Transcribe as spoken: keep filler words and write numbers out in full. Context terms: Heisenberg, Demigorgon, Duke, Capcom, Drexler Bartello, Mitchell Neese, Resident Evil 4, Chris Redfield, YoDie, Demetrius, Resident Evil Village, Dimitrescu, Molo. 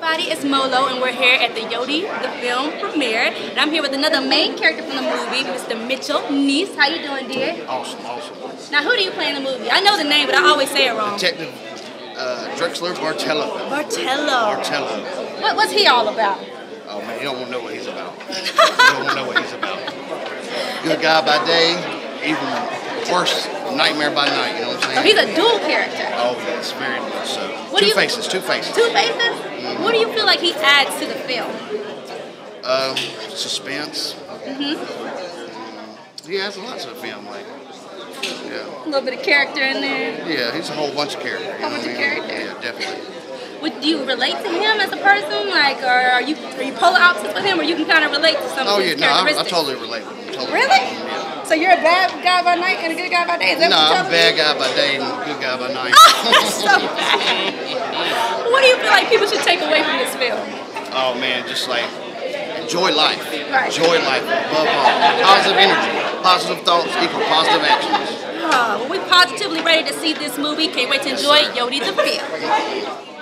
everybody, it's Molo, and we're here at the YoDie, the film premiere. And I'm here with another main character from the movie, Mister Mitchell Neese. How you doing, dear? Awesome, awesome. Now, who do you play in the movie? I know the name, but I always say it wrong. Detective uh, Drexler Bartello. Bartello. Bartello. What, what's he all about? Oh, man, you don't want to know what he's about. You don't want to know what he's about. Good guy by day, even worse nightmare by night, you know what I'm saying? So he's a dual character. Oh, yes, very much so. What two you, faces, two faces. Two faces? Mm-hmm. What do you feel like he adds to the film? Um, suspense. Mm-hmm. He adds a lot to the film, like, yeah. A little bit of character in there. Yeah, he's a whole bunch of character. A whole bunch of character. Yeah, definitely. Would, do you relate to him as a person? Like, or are you, are you polar opposites with him, or you can kind of relate to some oh, of his yeah, characteristics? Oh, yeah, no, I, I totally relate with him. Totally. Really? Yeah. So you're a bad guy by night and a good guy by day? Is that no, what I'm a bad guy by day and a good guy by night. Oh, that's so bad. What do you feel like people should take away from this film? Oh, man, just like enjoy life. Right. Enjoy life above all. Positive energy, positive thoughts equal positive actions. Oh, well, we're positively ready to see this movie. Can't wait to enjoy YoDie the film.